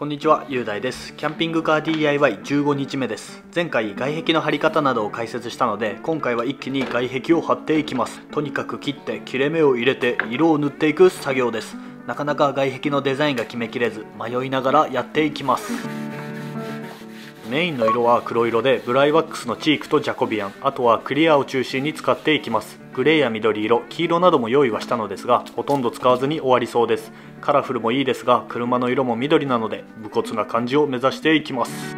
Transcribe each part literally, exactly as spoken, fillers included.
こんにちは、雄大です。キャンピングカー ディーアイワイじゅうごにちめです。前回外壁の張り方などを解説したので、今回は一気に外壁を張っていきます。とにかく切って切れ目を入れて色を塗っていく作業です。なかなか外壁のデザインが決めきれず、迷いながらやっていきます。メインの色は黒色で、ブライワックスのチークとジャコビアン、あとはクリアを中心に使っていきます。グレーや緑色、黄色なども用意はしたのですが、ほとんど使わずに終わりそうです。カラフルもいいですが、車の色も緑なので武骨な感じを目指していきます。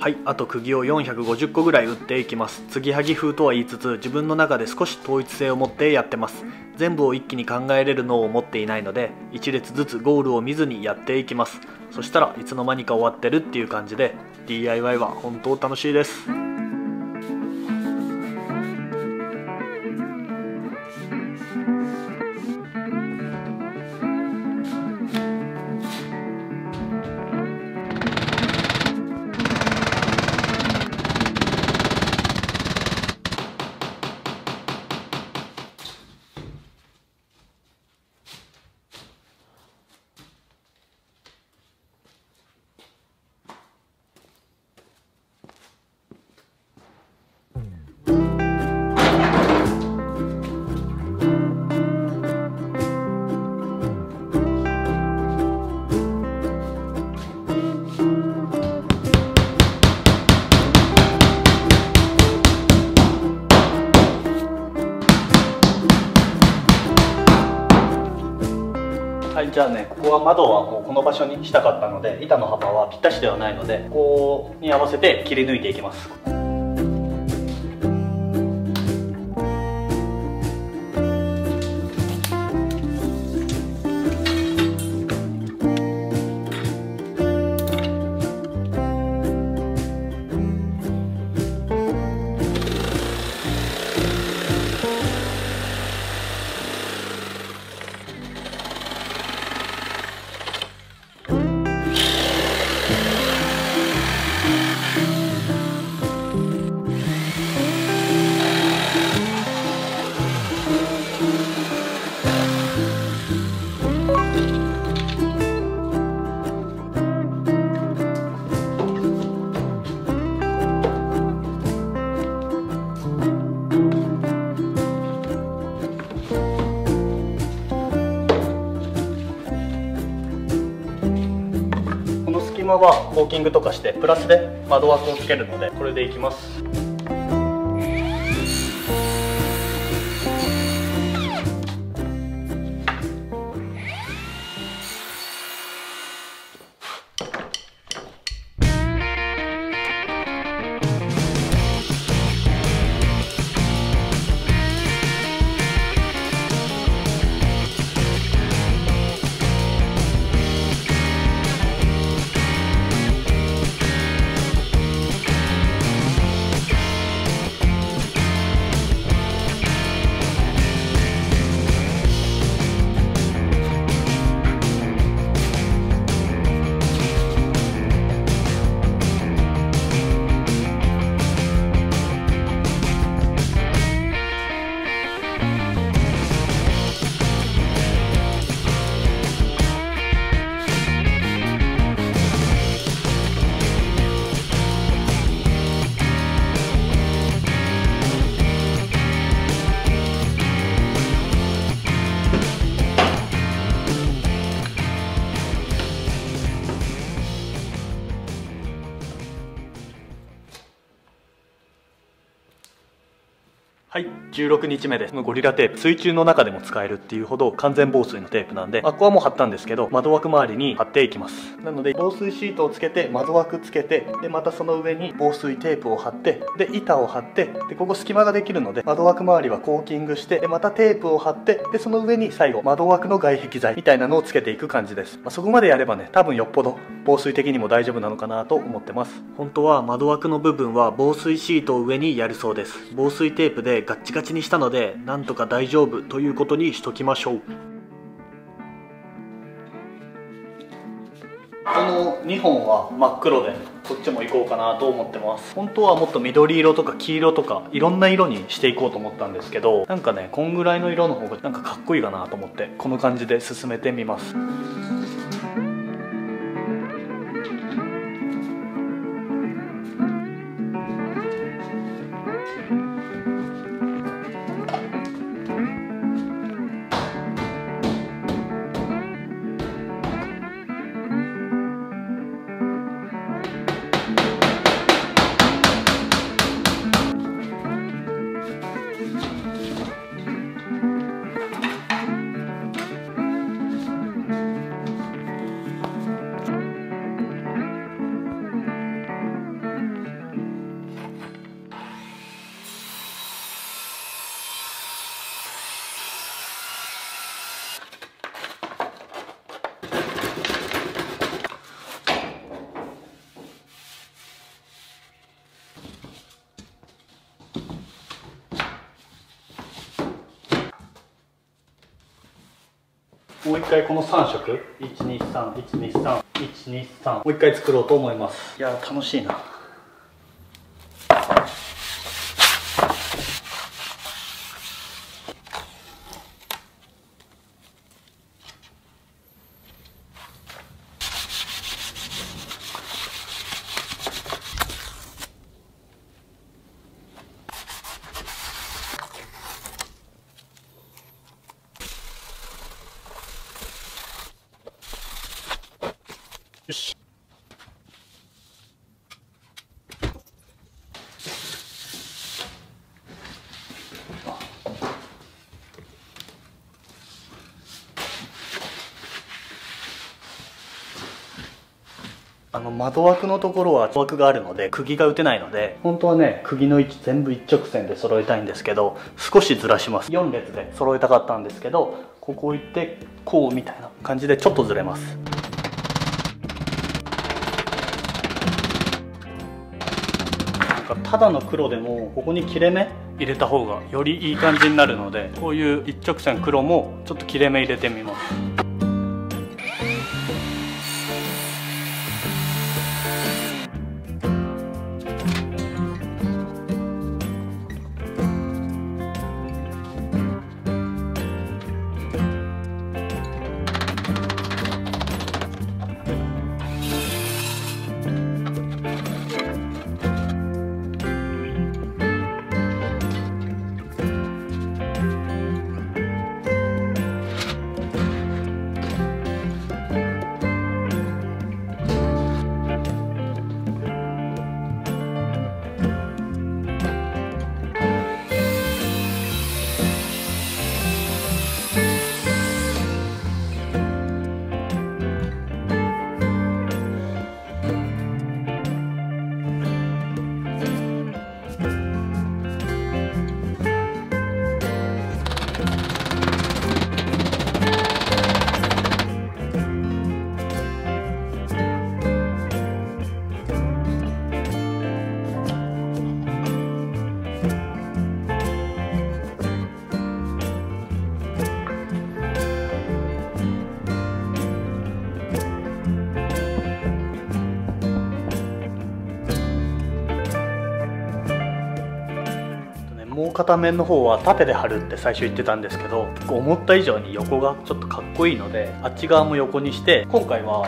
はい、あと釘をよんひゃくごじゅっこぐらい打っていきます。継ぎはぎ風とは言いつつ、自分の中で少し統一性を持ってやってます。全部を一気に考えれるのを持っていないので、いち列ずつゴールを見ずにやっていきます。そしたらいつの間にか終わってるっていう感じで、 ディーアイワイ は本当楽しいです。はい、じゃあね、ここは窓はもうこの場所にしたかったので、板の幅はぴったしではないので、ここに合わせて切り抜いていきます。今はコーキングとかしてプラスで窓枠をつけるので、これでいきます。はい、じゅうろくにちめです。このゴリラテープ、水中の中でも使えるっていうほど完全防水のテープなんで、あっこはもう貼ったんですけど、窓枠周りに貼っていきます。なので防水シートをつけて、窓枠つけて、でまたその上に防水テープを貼って、で板を貼って、でここ隙間ができるので窓枠周りはコーキングして、でまたテープを貼って、でその上に最後窓枠の外壁材みたいなのをつけていく感じです。まあ、そこまでやればね、多分よっぽど防水的にも大丈夫なのかなと思ってます。本当は窓枠の部分は防水シートを上にやるそうです。防水テープでガッチガチにしたので、なんとか大丈夫ということにしときましょう。このにほんは真っ黒で、こっちも行こうかなと思ってます。本当はもっと緑色とか黄色とかいろんな色にしていこうと思ったんですけど、なんかねこんぐらいの色の方がなんかかっこいいかなと思って、この感じで進めてみます。もう一回このさんしょく いちにさんいちにさんいちにさん もう一回作ろうと思います。いやー楽しいな。よし。あの窓枠のところは枠があるので釘が打てないので、本当はね釘の位置全部一直線で揃えたいんですけど、少しずらします。よんれつで揃えたかったんですけど、ここ行ってこうみたいな感じでちょっとずれます。ただの黒でもここに切れ目入れた方がよりいい感じになるので、こういう一直線黒もちょっと切れ目入れてみます。もう片面の方は縦で貼るって最初言ってたんですけど、結構思った以上に横がちょっとかっこいいので、あっち側も横にして、今回は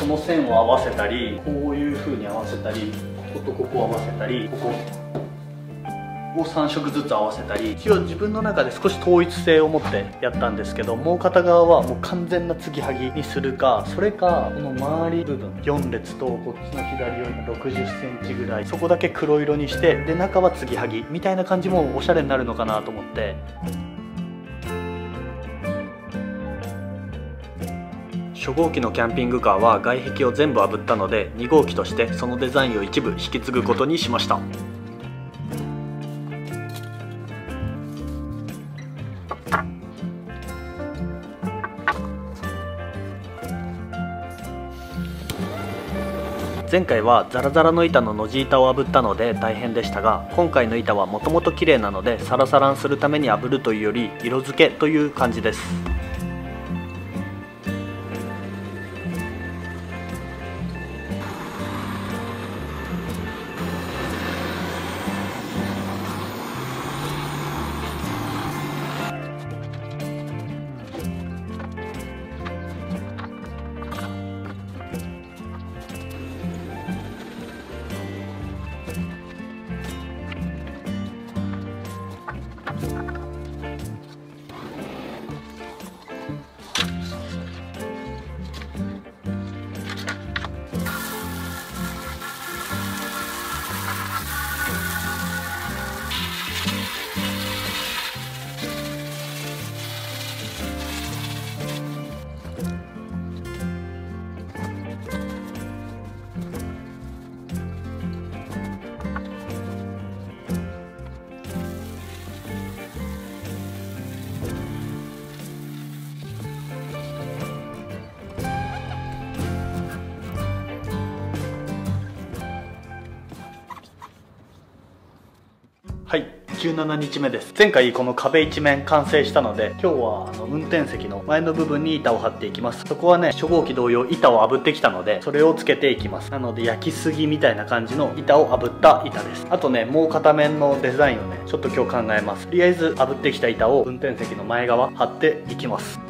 この線を合わせたり、こういう風に合わせたり、こことここを合わせたり、ここをさんしょくずつ合わせたり、一応自分の中で少し統一性を持ってやったんですけど、もう片側はもう完全な継ぎはぎにするか、それかこの周り部分よんれつとこっちの左寄りのろくじゅっセンチぐらい、そこだけ黒色にして、で中は継ぎはぎみたいな感じもおしゃれになるのかなと思って。初号機のキャンピングカーは外壁を全部炙ったので、にごうきとしてそのデザインを一部引き継ぐことにしました。前回はザラザラの板ののじ板を炙ったので大変でしたが、今回の板はもともと綺麗なのでサラサラにするために炙るというより色付けという感じです。はい、じゅうななにちめです。前回この壁一面完成したので、今日はあの運転席の前の部分に板を張っていきます。そこはね、初号機同様板を炙ってきたので、それをつけていきます。なので焼きすぎみたいな感じの板を炙った板です。あとね、もう片面のデザインをねちょっと今日考えます。とりあえず炙ってきた板を運転席の前側張っていきます。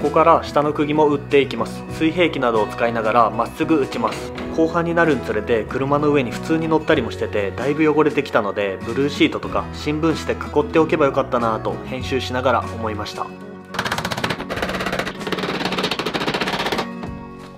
ここから下の釘も打っていきます。水平器などを使いながらまっすぐ打ちます。後半になるにつれて車の上に普通に乗ったりもしてて、だいぶ汚れてきたのでブルーシートとか新聞紙で囲っておけばよかったなぁと編集しながら思いました。こ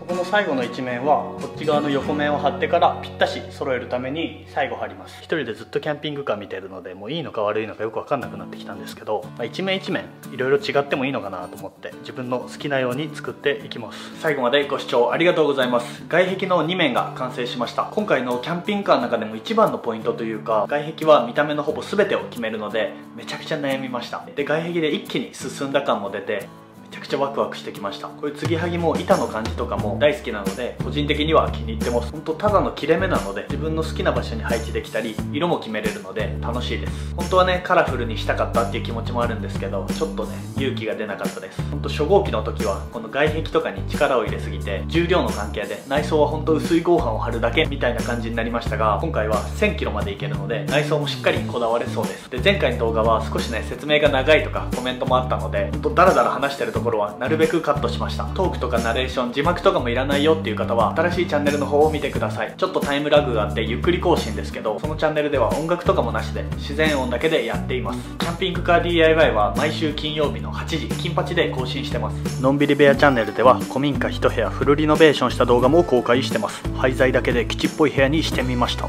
この最後の一面はこっち側の横面を貼ってからぴったし揃えるために最後貼ります。一人でずっとキャンピングカー見てるので、もういいのか悪いのかよく分かんなくなってきたんですけど、まあ、一面一面いろいろ違ってもいいのかなと思って自分の好きなように作っていきます。最後までご視聴ありがとうございます。外壁のにめんが完成しました。今回のキャンピングカーの中でも一番のポイントというか、外壁は見た目のほぼ全てを決めるのでめちゃくちゃ悩みました。で、外壁で一気に進んだ感も出てめちゃくちゃワクワクしてきました。こういう継ぎはぎも板の感じとかも大好きなので、個人的には気に入ってます。ほんとただの切れ目なので自分の好きな場所に配置できたり色も決めれるので楽しいです。本当はねカラフルにしたかったっていう気持ちもあるんですけど、ちょっとね勇気が出なかったです。ほんと初号機の時はこの外壁とかに力を入れすぎて重量の関係で内装はほんと薄い合板を貼るだけみたいな感じになりましたが、今回は せんキロ までいけるので内装もしっかりこだわれそうです。で、前回の動画は少しね説明が長いとかコメントもあったので、ほんとダラダラ話してるところはなるべくカットしました。トークとかナレーション、字幕とかもいらないよっていう方は新しいチャンネルの方を見てください。ちょっとタイムラグがあってゆっくり更新ですけど、そのチャンネルでは音楽とかもなしで自然音だけでやっています。キャンピングカー ディーアイワイ は毎週金曜日のはちじ金八で更新してます。のんびり部屋チャンネルでは古民家一部屋フルリノベーションした動画も公開してます。廃材だけで基地っぽい部屋にしてみました。